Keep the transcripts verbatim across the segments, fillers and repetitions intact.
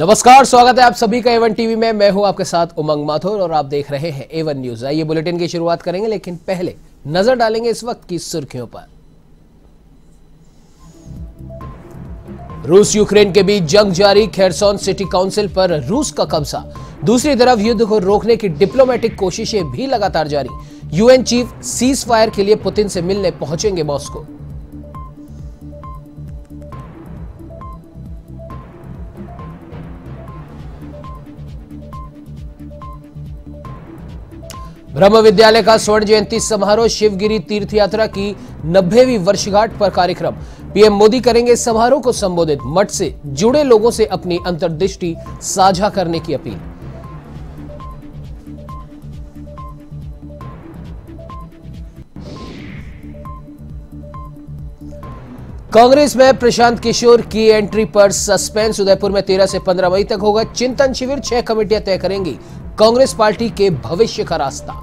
नमस्कार, स्वागत है आप सभी का ए वन टीवी में। मैं हूं आपके साथ उमंग माथोर और आप देख रहे हैं ए वन न्यूज। आइए बुलेटिन की शुरुआत करेंगे, लेकिन पहले नजर डालेंगे इस वक्त की सुर्खियों पर। रूस यूक्रेन के बीच जंग जारी, खैरसोन सिटी काउंसिल पर रूस का कब्जा। दूसरी तरफ युद्ध को रोकने की डिप्लोमेटिक कोशिशें भी लगातार जारी। यूएन चीफ सीज फायर के लिए पुतिन से मिलने पहुंचेंगे मॉस्को। ब्रह्म विद्यालय का स्वर्ण जयंती समारोह, शिवगिरी तीर्थ यात्रा की नब्बेवीं वर्षगांठ पर कार्यक्रम। पीएम मोदी करेंगे समारोह को संबोधित, मठ से जुड़े लोगों से अपनी अंतर्दृष्टि साझा करने की अपील। कांग्रेस में प्रशांत किशोर की एंट्री पर सस्पेंस। उदयपुर में तेरह से पंद्रह मई तक होगा चिंतन शिविर, छह कमेटियां तय करेंगी कांग्रेस पार्टी के भविष्य का रास्ता।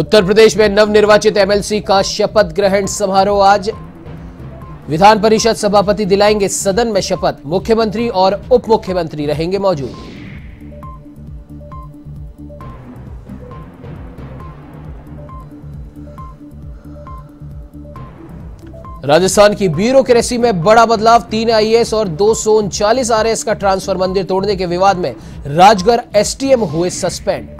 उत्तर प्रदेश में नवनिर्वाचित एमएलसी का शपथ ग्रहण समारोह आज। विधान परिषद सभापति दिलाएंगे सदन में शपथ, मुख्यमंत्री और उप मुख्यमंत्री रहेंगे मौजूद। राजस्थान की ब्यूरोक्रेसी में बड़ा बदलाव, तीन आईएएस और दो सौ उनचालीस आरएएस का ट्रांसफर मंदिर तोड़ने के विवाद में राजगढ़ एसडीएम हुए सस्पेंड।